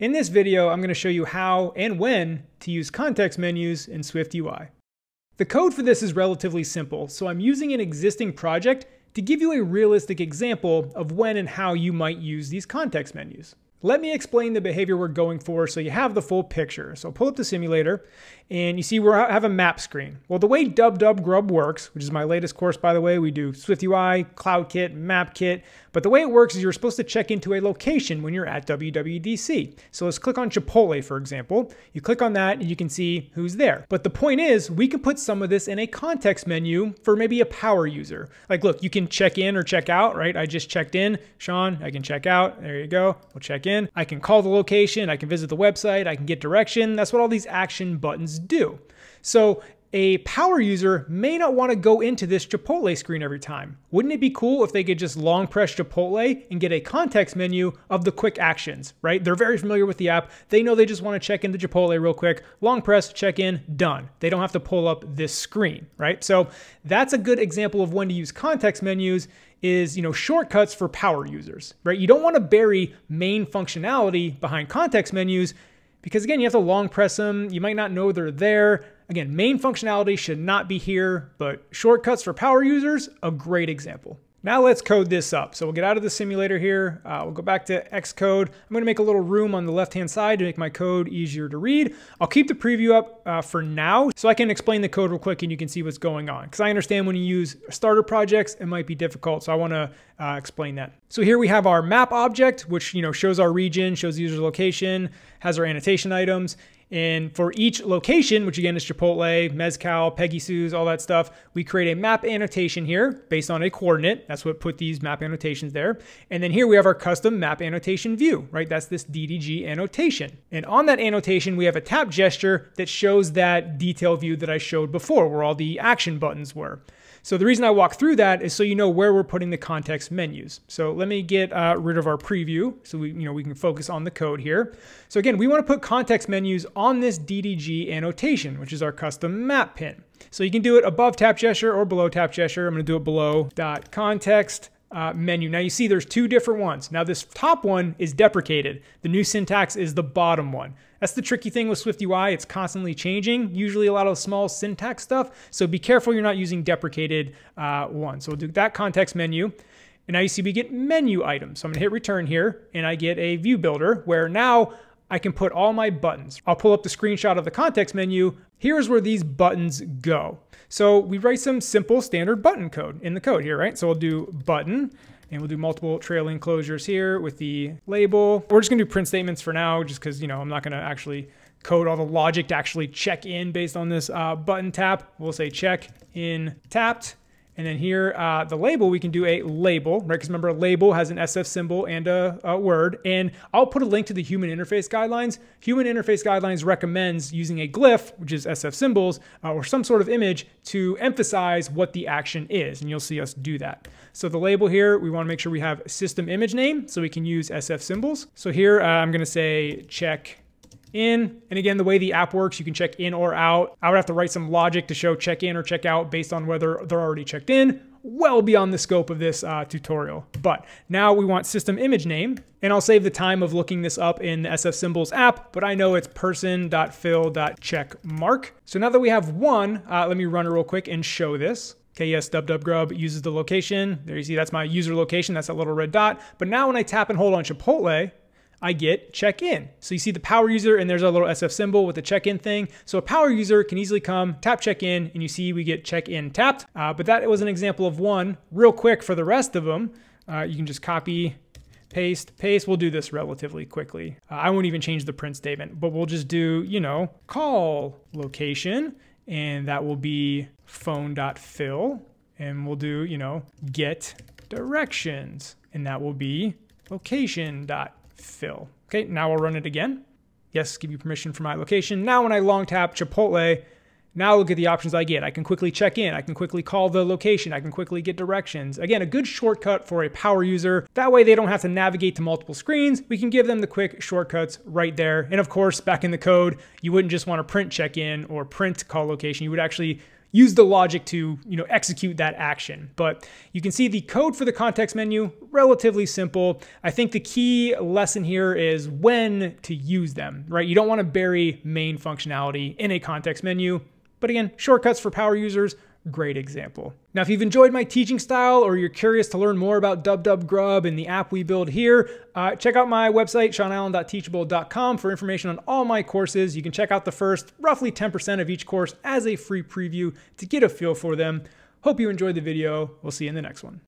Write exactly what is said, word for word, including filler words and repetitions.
In this video, I'm going to show you how and when to use context menus in SwiftUI. The code for this is relatively simple, so I'm using an existing project to give you a realistic example of when and how you might use these context menus. Let me explain the behavior we're going for so you have the full picture. So pull up the simulator, and you see we have a map screen. Well, the way Dub Dub Grub works, which is my latest course, by the way, we do SwiftUI, CloudKit, MapKit, but the way it works is you're supposed to check into a location when you're at W W D C. So let's click on Chipotle, for example. You click on that, and you can see who's there. But the point is, we can put some of this in a context menu for maybe a power user. Like, look, you can check in or check out, right? I just checked in. Sean, I can check out. There you go. We'll check in. In. I can call the location, I can visit the website, I can get direction. That's what all these action buttons do. So a power user may not want to go into this Chipotle screen every time. Wouldn't it be cool if they could just long press Chipotle and get a context menu of the quick actions, right? They're very familiar with the app. They know they just want to check into Chipotle real quick. Long press, check in, done. They don't have to pull up this screen, right? So that's a good example of when to use context menus is, you know, shortcuts for power users, right? You don't want to bury main functionality behind context menus because, again, you have to long press them. You might not know they're there. Again, main functionality should not be here, but shortcuts for power users, a great example. Now let's code this up. So we'll get out of the simulator here. Uh, we'll go back to Xcode. I'm gonna make a little room on the left-hand side to make my code easier to read. I'll keep the preview up uh, for now so I can explain the code real quick and you can see what's going on. Because I understand when you use starter projects, it might be difficult. So I wanna uh, explain that. So here we have our map object, which you know shows our region, shows the user's location, has our annotation items. And for each location, which again is Chipotle, Mezcal, Peggy Sue's, all that stuff, we create a map annotation here based on a coordinate. That's what put these map annotations there. And then here we have our custom map annotation view, right? That's this D D G annotation. And on that annotation, we have a tap gesture that shows that detail view that I showed before where all the action buttons were. So the reason I walk through that is so you know where we're putting the context menus. So let me get uh, rid of our preview so we, you know, we can focus on the code here. So again, we want to put context menus on this D D G annotation, which is our custom map pin. So you can do it above tap gesture or below tap gesture. I'm going to do it below dot context. Uh, menu. Now you see there's two different ones. Now this top one is deprecated. The new syntax is the bottom one. That's the tricky thing with SwiftUI. It's constantly changing, usually a lot of small syntax stuff. So be careful you're not using deprecated uh, one. So we'll do that context menu. And now you see we get menu items. So I'm gonna hit return here and I get a view builder where now I can put all my buttons. I'll pull up the screenshot of the context menu. Here's where these buttons go. So we write some simple standard button code in the code here, right? So we'll do button and we'll do multiple trail enclosures here with the label. We're just gonna do print statements for now just cause you know, I'm not gonna actually code all the logic to actually check in based on this uh, button tap. We'll say check in tapped. And then here, uh, the label, we can do a label, right? Because remember, a label has an S F symbol and a, a word. And I'll put a link to the Human Interface Guidelines. Human Interface Guidelines recommends using a glyph, which is S F symbols, uh, or some sort of image to emphasize what the action is. And you'll see us do that. So the label here, we want to make sure we have system image name, so we can use S F symbols. So here, uh, I'm going to say check in. And again, the way the app works, you can check in or out. I would have to write some logic to show check in or check out based on whether they're already checked in, well beyond the scope of this uh, tutorial. But now we want system image name, and I'll save the time of looking this up in the S F Symbols app, but I know it's person.fill.checkmark. So now that we have one, uh, let me run it real quick and show this. Okay, yes, Dub Dub Grub uses the location. There you see, that's my user location. That's that little red dot. But now when I tap and hold on Chipotle, I get check in. So you see the power user and there's a little S F symbol with the check in thing. So a power user can easily come tap check in and you see we get check in tapped. Uh, but that was an example of one. Real quick for the rest of them, uh, you can just copy, paste, paste. We'll do this relatively quickly. Uh, I won't even change the print statement, but we'll just do, you know, call location and that will be phone.fill and we'll do, you know, get directions and that will be location dot fill. Okay, now we'll run it again. Yes, give you permission for my location. Now when I long tap Chipotle, now look at the options I get. I can quickly check in. I can quickly call the location. I can quickly get directions. Again, a good shortcut for a power user. That way they don't have to navigate to multiple screens. We can give them the quick shortcuts right there. And of course, back in the code, you wouldn't just want to print check in or print call location. You would actually use the logic to, you know, execute that action. But you can see the code for the context menu, relatively simple. I think the key lesson here is when to use them, right? You don't want to bury main functionality in a context menu. But again, shortcuts for power users, great example. Now, if you've enjoyed my teaching style or you're curious to learn more about Dub Dub Grub and the app we build here, uh, check out my website, sean allen dot teachable dot com, for information on all my courses. You can check out the first roughly ten percent of each course as a free preview to get a feel for them. Hope you enjoyed the video. We'll see you in the next one.